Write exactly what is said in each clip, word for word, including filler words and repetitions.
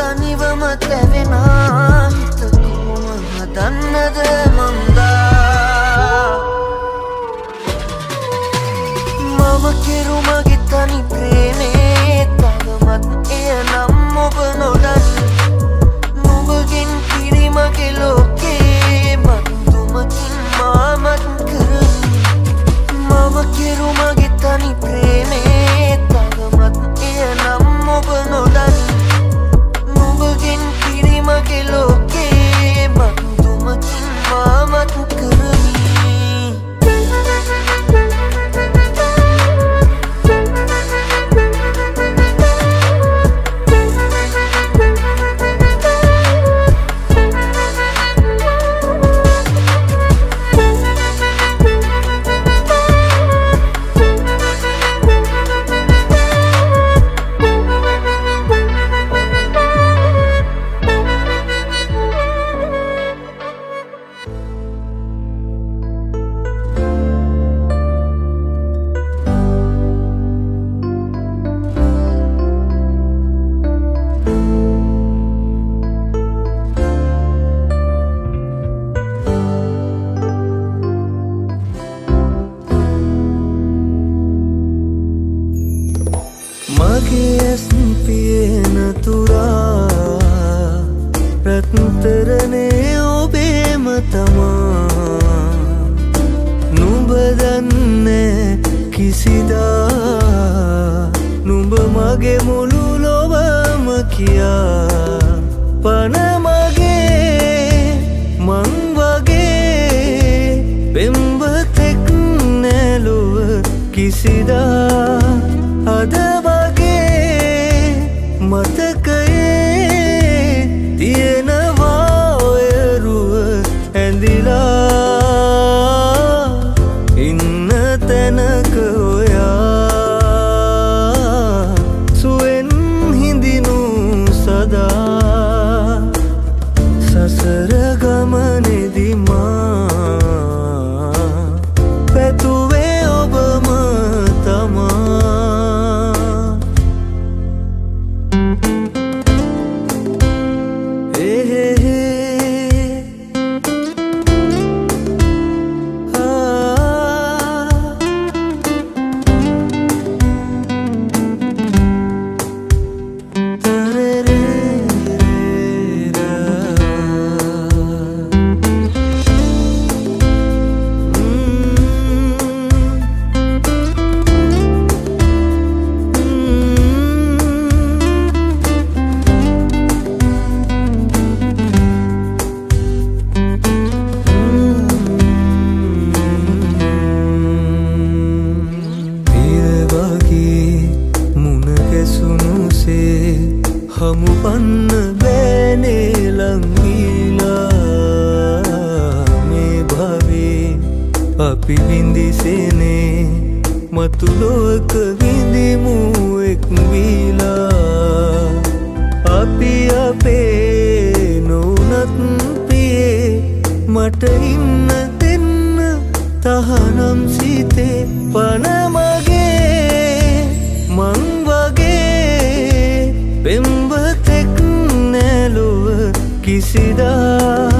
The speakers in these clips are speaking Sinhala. Tani vama tevena, hita kuhuma hadanna තරනේ ඔබේම තමා නුඹ දන්නේ කිසිදා නුඹ මගේ මුළු ලොවම කියා පණ මගේ මං වගේ පෙම්වතෙක් නැලුව කිසිදා අද වගේ මතකයේ තියෙනවා ඔය රුව ඇඳිලා ඉන්න තැනක ඔයා සුවෙන් හිඳිනු සදා සසර ගමනේදී මා පැතුවේ ඔබම තමා. හමු පන්න බෑනේ ලංගීලා මේ භවේ අපි විඳිසෙනේ මතු ලෝක විඳිමු එක්වීලා අපි අපේ නොනත් පියේ මට ඉන්න දෙන්න තහනම් සිතේ පණ මගේ මං වගේ පෙම් කිසිදා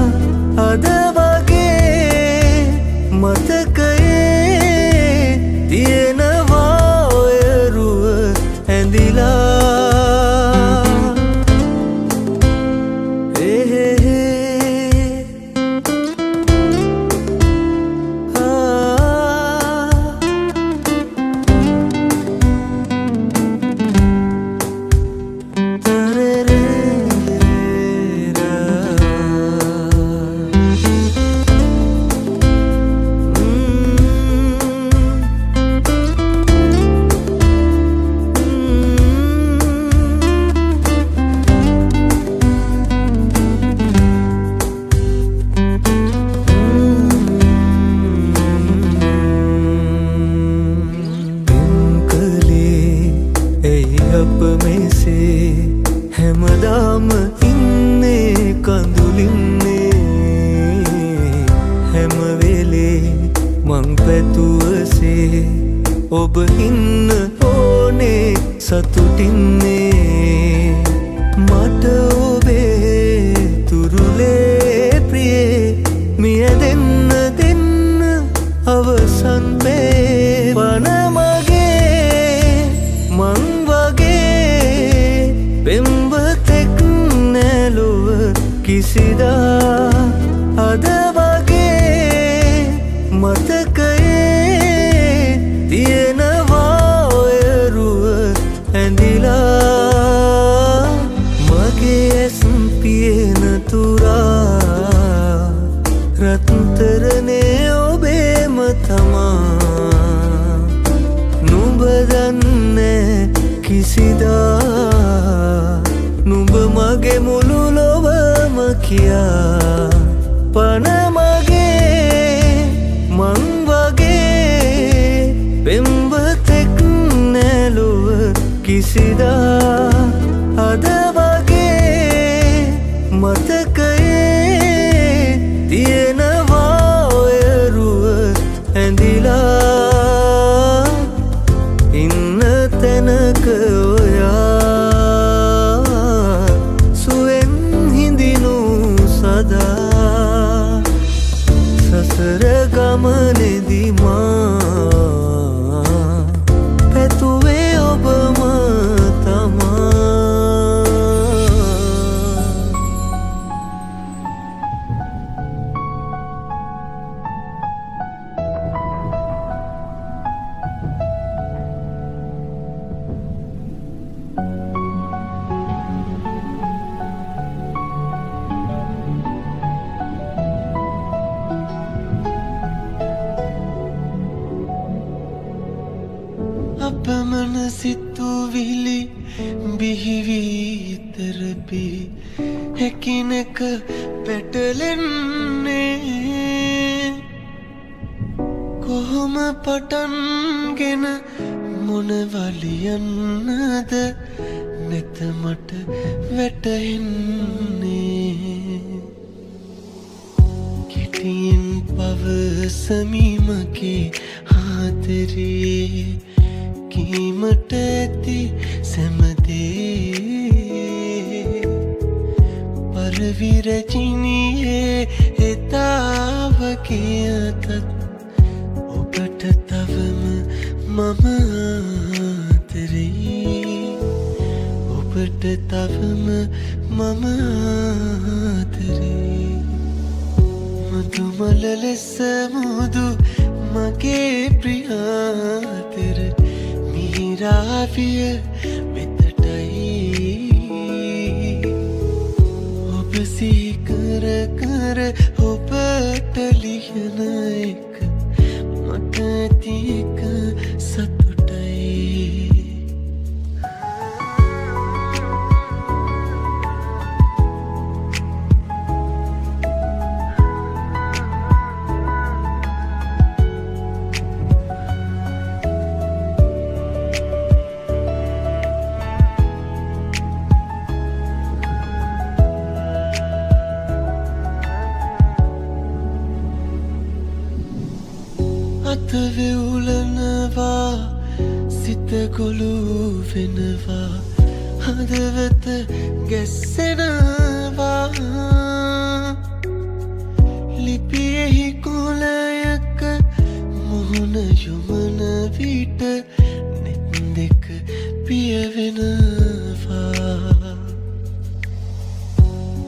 අද වගේ මතකයේ තියෙනවා ඔය රුව ඇඳිලා එහෙ ආ අප මෙසේ හැමදාම ඉන්නේ කඳුලින්නේ හැම වෙලේ මං පැතුවසේ ඔබ ඉන්න ඕනේ සතුටින්නේ මට ඔබේ තුරුලේ ප්‍රියේ මිය දෙන්න දෙන්න අවසන් වේ පණ මගේ මං කිසිදා අද වගේ මතකයේ තියෙනවා ඔය රුව ඇඳිලා මගේ ඇස් පියන තුරා රත්තරනේ ඔබේම තමා නුඹ දන්නේ කිසිදා නුඹ මගේ මුළු ලොවම කියා පණ මගේ මං වගේ පෙම්වතෙක් නැලුව කිසිදා අද වගේ මතකයේ තියෙනවා ඔය රුව ඇඳිලා ඉන්න තැනක ඔයා සසර ගමනේදී මා පැතුවේ ඔබම තමා. பி ஹெக்கினக்கு பெட்டலின்னே கோம பட்டன்கென முனவலியன்னத நெத்தமட்ட வெட்டஹின்னே கெட்டியின் பவசமீமக்கே ஆதரியே கீமட்ட தி செமதே virajiniye etavakiyath obata tavama mama tere obata tavama mama tere madumalalesamudu mage priya tere miraviya कर कर एक मटती सत අතවෙ උලනවා සිත ගොළු වෙනවා හදවත ගැස්සෙනවා ලිපියෙහි කොළයක මුහුණ යොමන විට නෙත් දෙක පියවෙනවා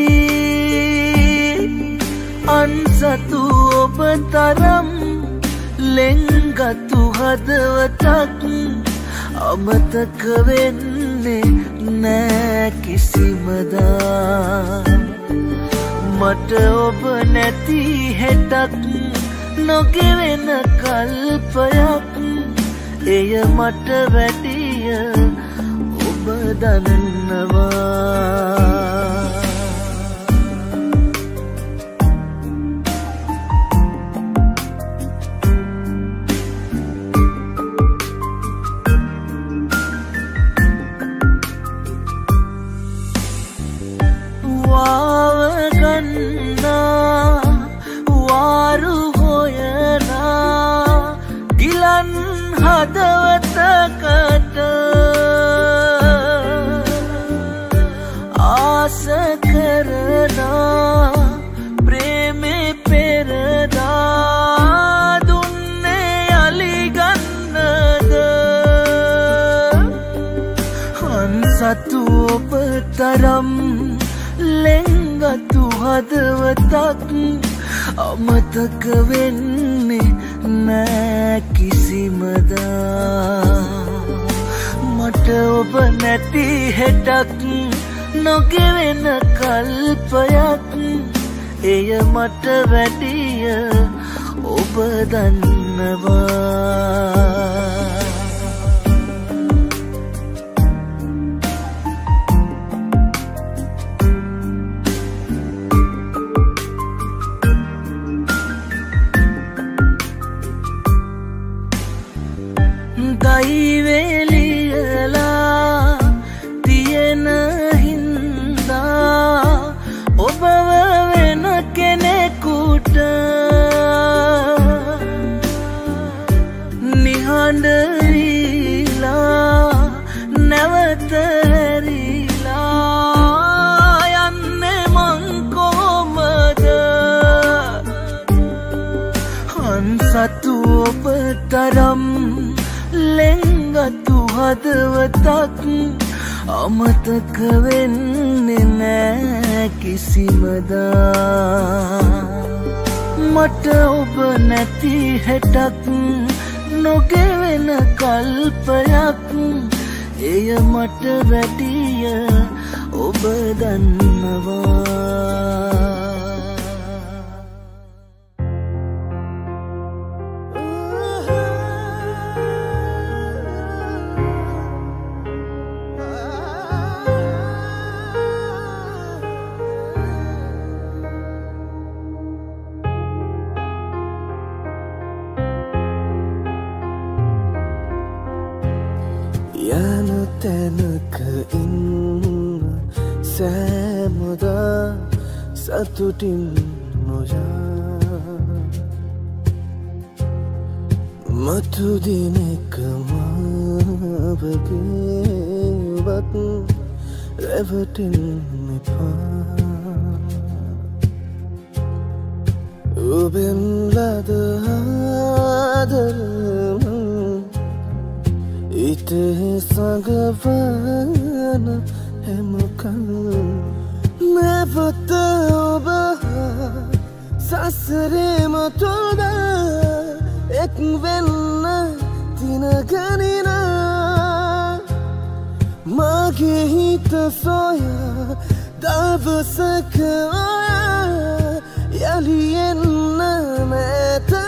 අන්සතු ඔබ තරම් ලෙන්ගතු හදවතක් අමතක වෙන්නේ නෑ කිසිමදා මට ඔබ නැති හෙටක් නොගෙවෙන කල්පයක් එය මට වැඩිය ඔබ දන්නවා තරම් ලෙන්ගතු හදවතක් අමතක වෙන්නේ නෑ කිසිමදා මට ඔබ නැති හෙටක් නොගෙවෙන කල්පයක් එය මට වැඩිය ඔබ දන්නවා තරම් ලෙන්ගතු හදවතක් අමතක වෙන්නේ නෑ කිසිමදා මට ඔබ නැති හෙටක් නොගෙවෙන කල්පයක් එය මට වැඩිය ඔබ දන්නවා සතුටින් නොයා මතු දිනෙක මාව වගේවත් රැවටෙන්න එපා ඔබෙන් ලද ආදරම ඉතේ සඟවන හැම කල්ම නැවත ඔබ සසරේම තොරද එක් වෙන්න දිනගනින මගේ හිත සොයා දවසක ඔයා යලි එන්න මෙතන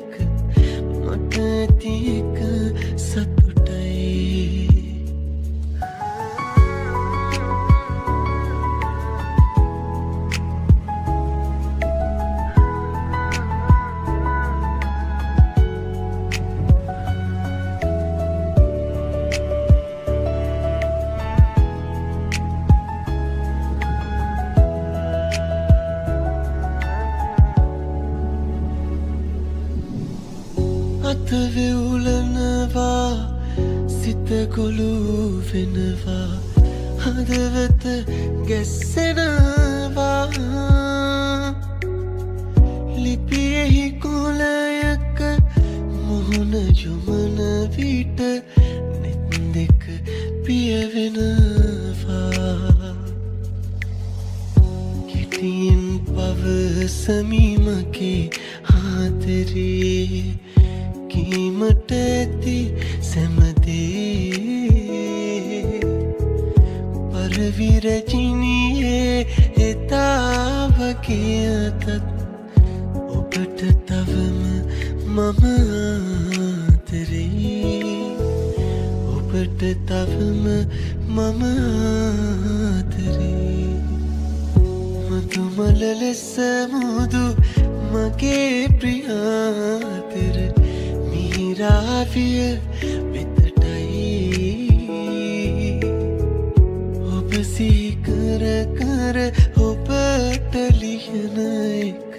तेरे होपट लिखना एक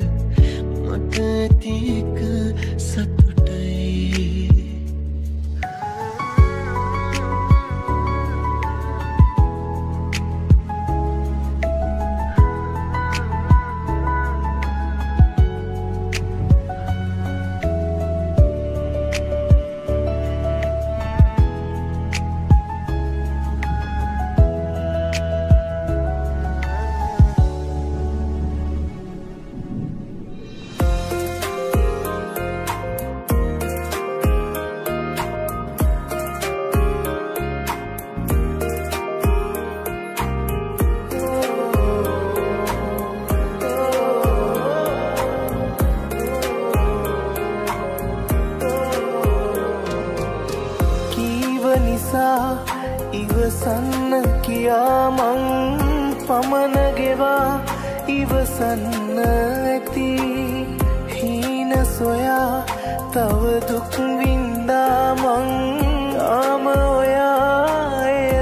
मगती का सतुटाई Ivasanna kiya mang pamanageva ivasannati hina soya tav duk vinda mang amoya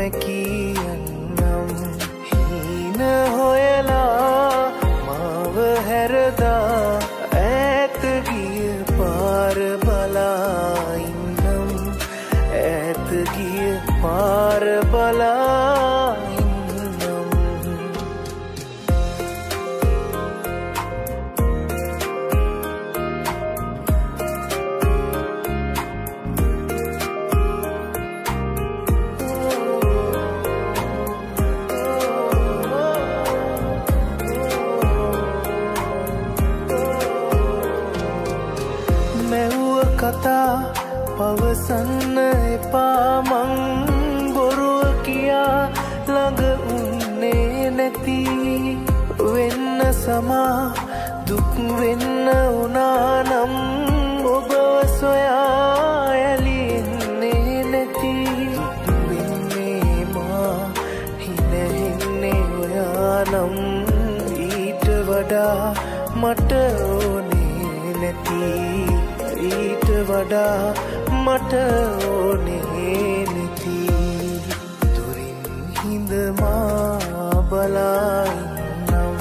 mekiyanam hina hoyala mav herada et giya par balainam et giya par balainam kata pavasanna epa mang boru kiya lang unne nati wenna sama duk wenna unanam oba soya yalinne nati winne ma hine hinne oyanam eeta wada mata one nati ඊට වඩා මට ඕනේ නැති දුරින් හිඳමා බලන්නම්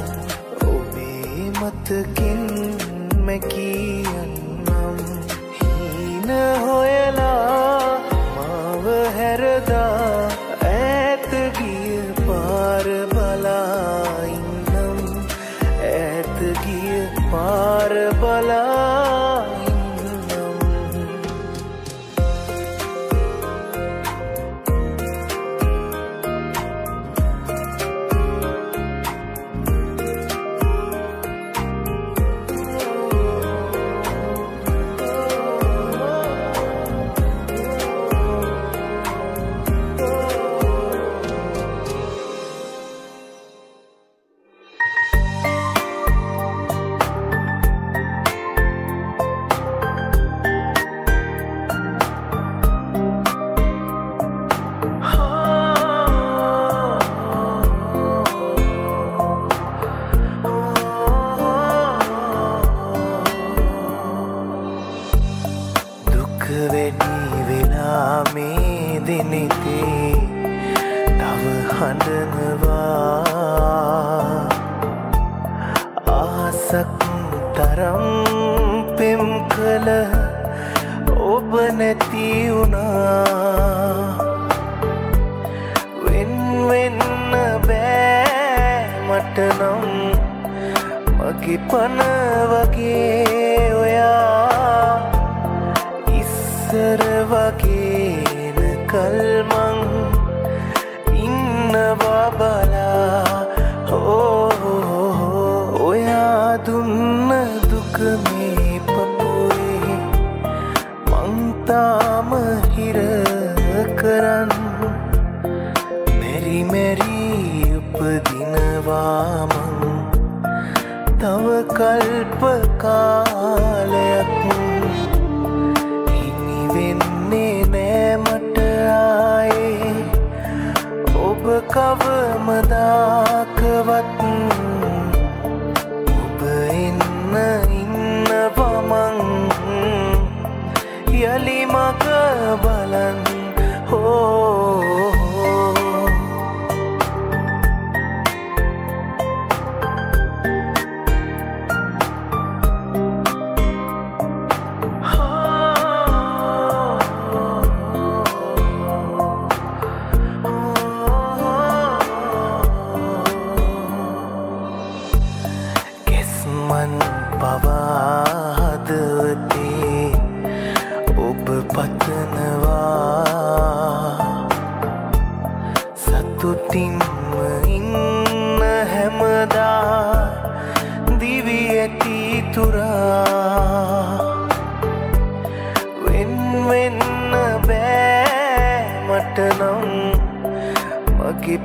ඔබේ මතකින් මැකියන්නම් හීන හොයලා මාව හැරදා ඈත ගිය පාර බලා ඉන්නම් ඈත ගිය පාර බලා Kalp ka කව මදාකවත් ඔබ ඉන්න ඉන්නවම යලි මග බලන් හෝ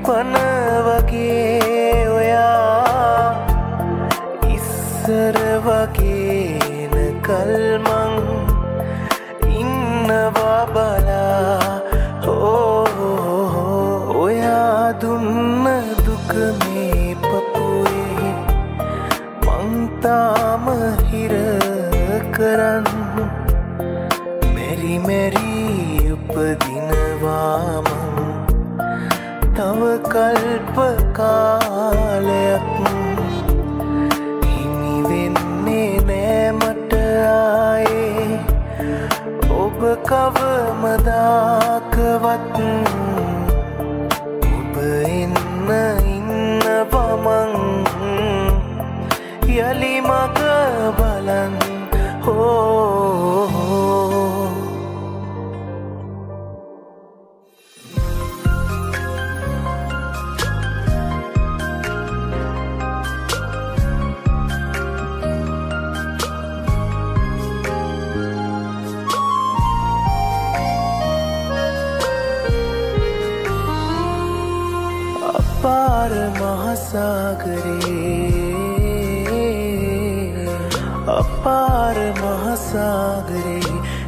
පන වගේ ඔයා ඉස්සර වගේන කල්මං ඉන්නවා බලා ඕ ඔයා දුන්න දුක මේ පපුයේ මං තාම හිර කරන්න මෙරි මෙරි උපදිනවාම තව කල්ප කාලයක් හිමි වෙන්නේ නෑ මට ආයේ ඔබ කවමදාකවත් ඔබ ඉන්න ඉන්නවමං යලි මග බලන් හෝ सागरे अपार महासागरे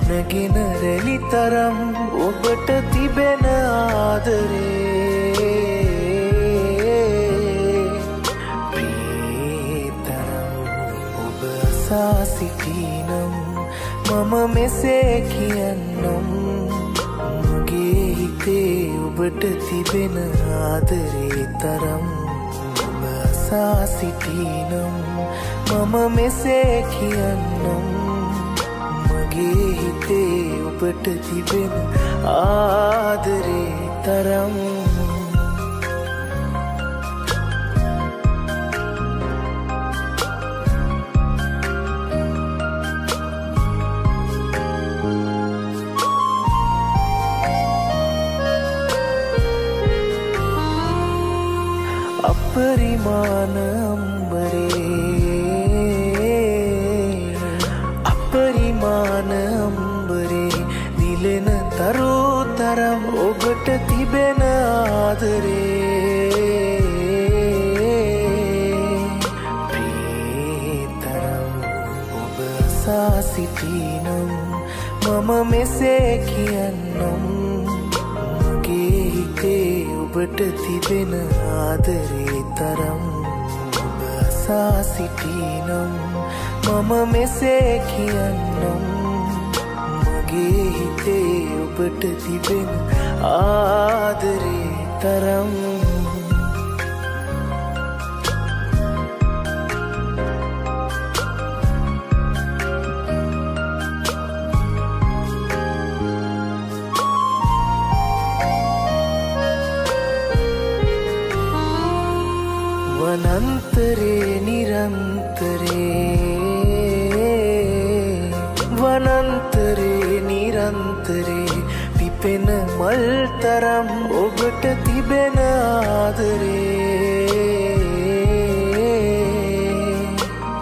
नगिन रली तरम ओबट तिबेन आदरे प्रीतम ओब सासितीनम मम मेसे कियन्नम मगे हिते ओबट तिबेन आदरे तरम सासितीनम मम मेसे कियन्नम मगे हिते उपट तिबेन आदरे तरम अपरिमाण अंबरे अपरिमाण अंबरे दिलेन तरो तरम ओबट तिबेन आदरे प्रीतम ओब सासितीनम मम मेसे कियन्नम मगे हिते ඔබට තිබෙන ආදරේ තරම් ඔබ සාසිතිනම් මම මෙසේ කියන්නම් මගේ හිතේ ඔබට තිබෙන ආදරේ තරම් वनंतरे निरंतरे वनंतरे निरंतरे पिपेन मल तरम ओबट तिबेन आदरे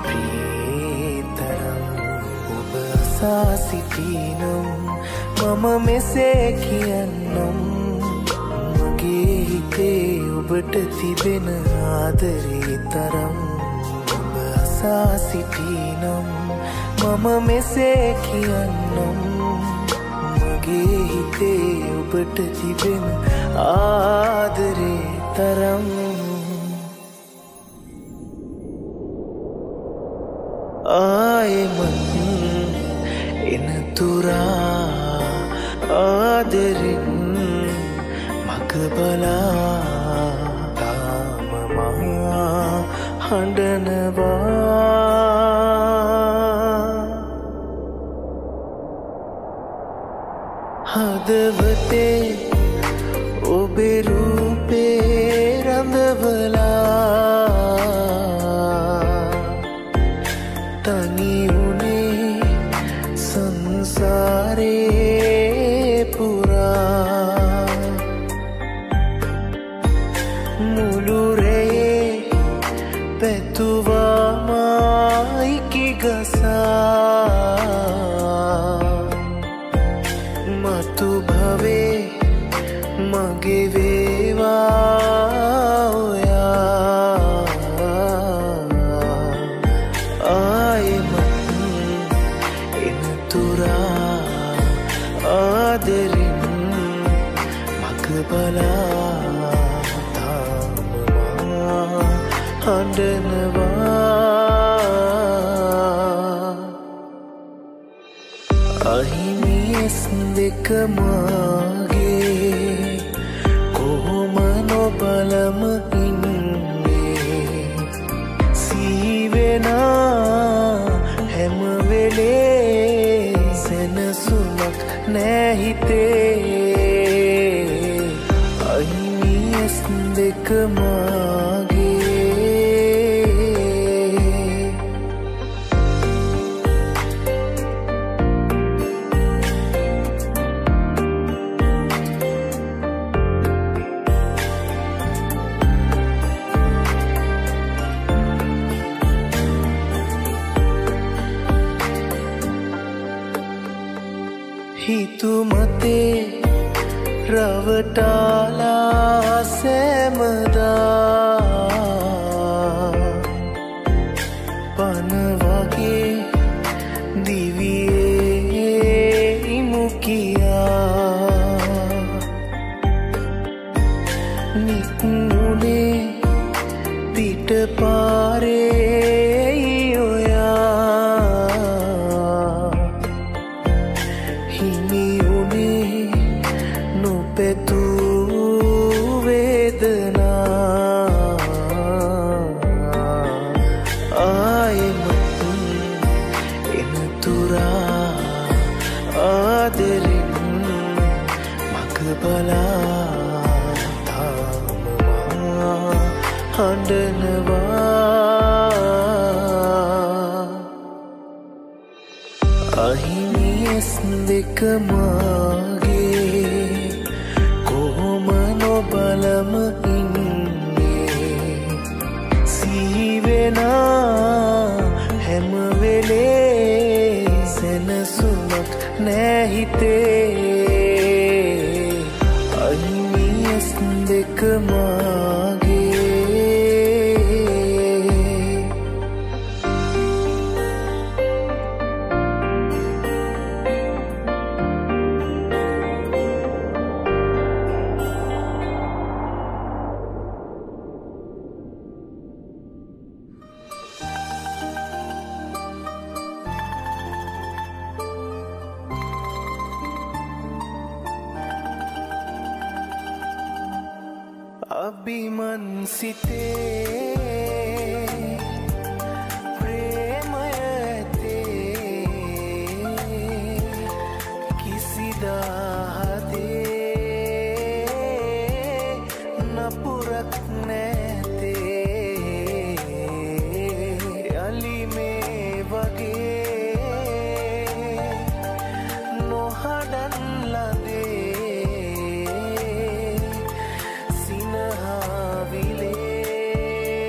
प्रीतम ओब सासितीनम मम मेसे कियन्नम मगे हिते ඔබට තිබෙන ආදරේ තරම් ඔබ සාසිතිනම් මම මෙසේ කියන්නම් මගේ හිතේ ඔබට තිබෙන ආදරේ மாத்தரம் ஆயமன் இனதுரா ஆதரின் மகபலா தாமமா ஹண்டனவா ஹதவதே ඔබේ රූපේ රඳවලා තනි වුනේ සංසාරේ පුරා මුළු රැයේ පැතුවා මයිකි ගසා මතු භවේ මගේ වේවා ඔයා ආයෙමත් එනතුරා ආදරින් මග බලා තාම හඬනවා අහිමිස් දෙක මාගේ බලම ඉන්නේ සීවෙනා හැම වෙලේ සෙනසුමක් නෑ හිතේ අහිමිස් දෙක මාගේ හිතු මතේ රවටාලා සෑමදා පන වගේ දිවියේ ඉමුකියා නික්මුනේ පිටපාරේ හඬනවා අහිමිස් දෙක මාගේ කොහොම නොබලම ඉන්නේ සීවෙනා හැම වෙලේ සෙනසුමක් නෑ හිතේ අහිමිස් දෙක මාගේ අභිමන් සිතේ ප්‍රේමය ඇතේ කිසිදා හදේ නපුරක් නැතේ යලි මේ වගේ නොහඩන් ලදේ I'll be there.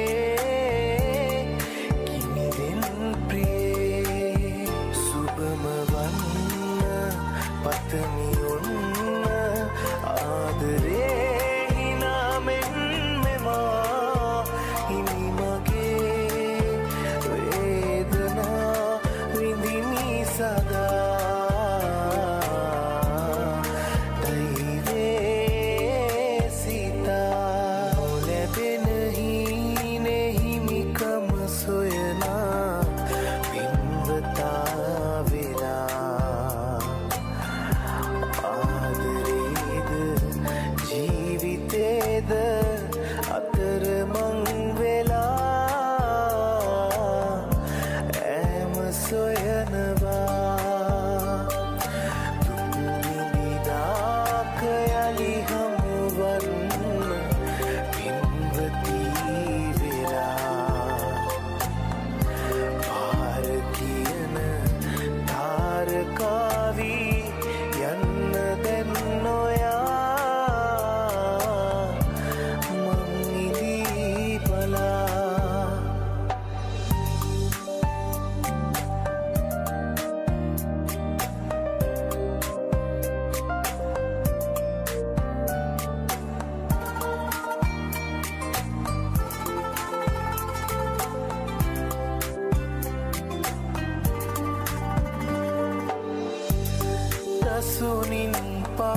మనసు నింపవా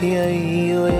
అయ్యోయా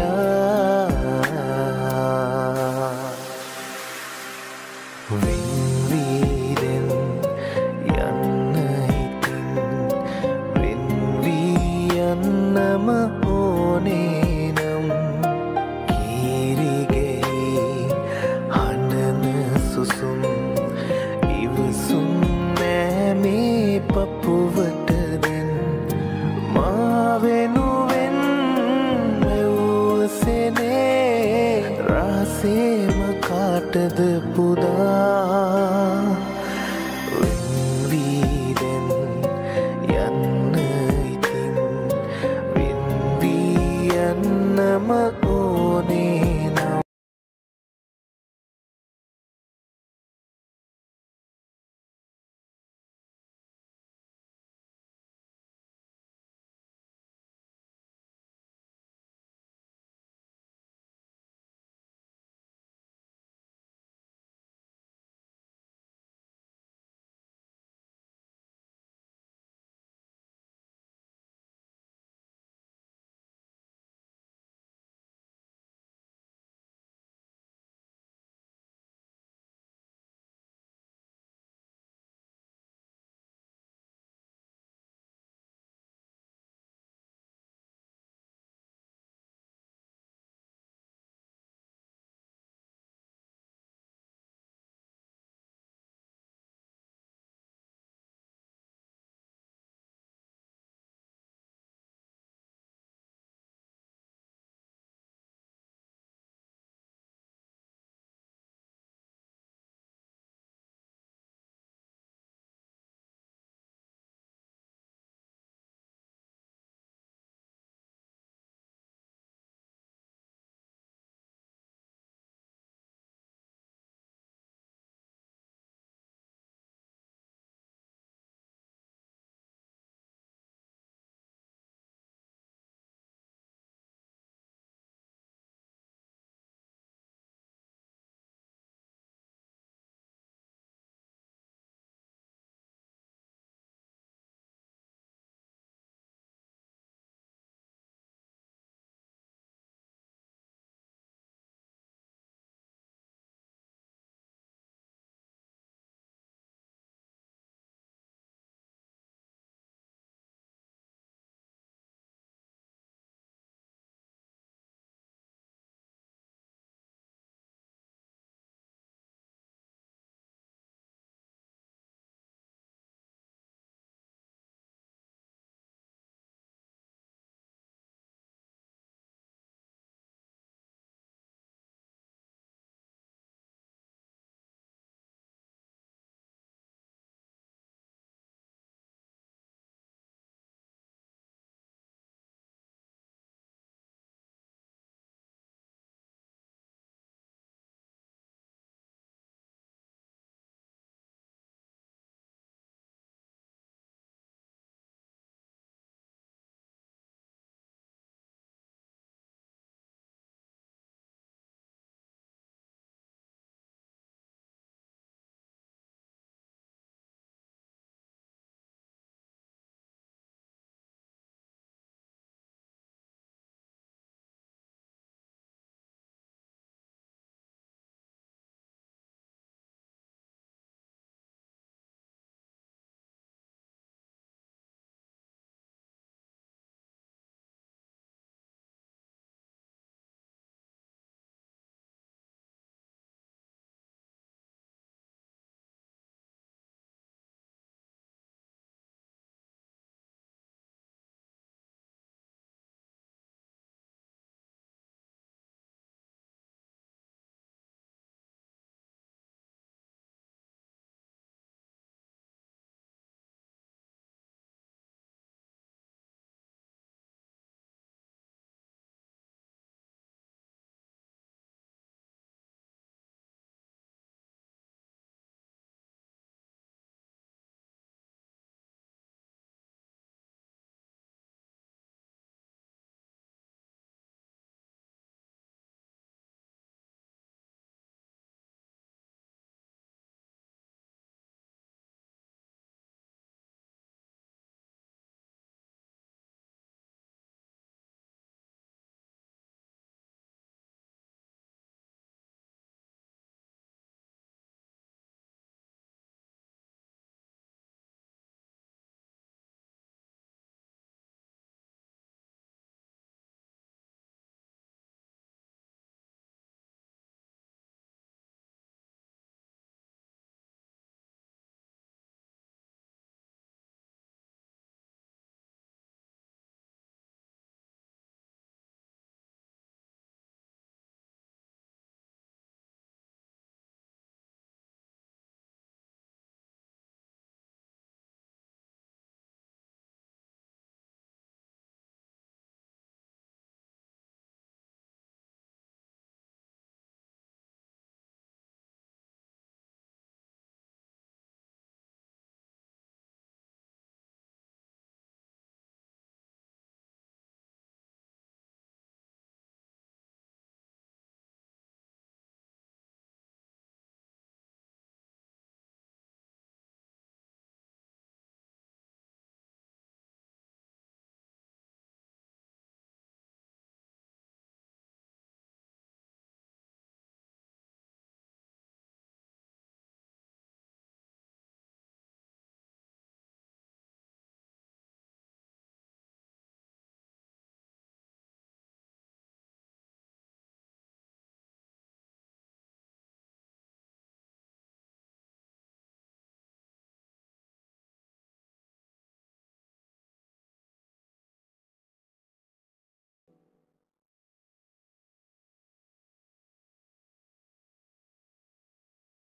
I'm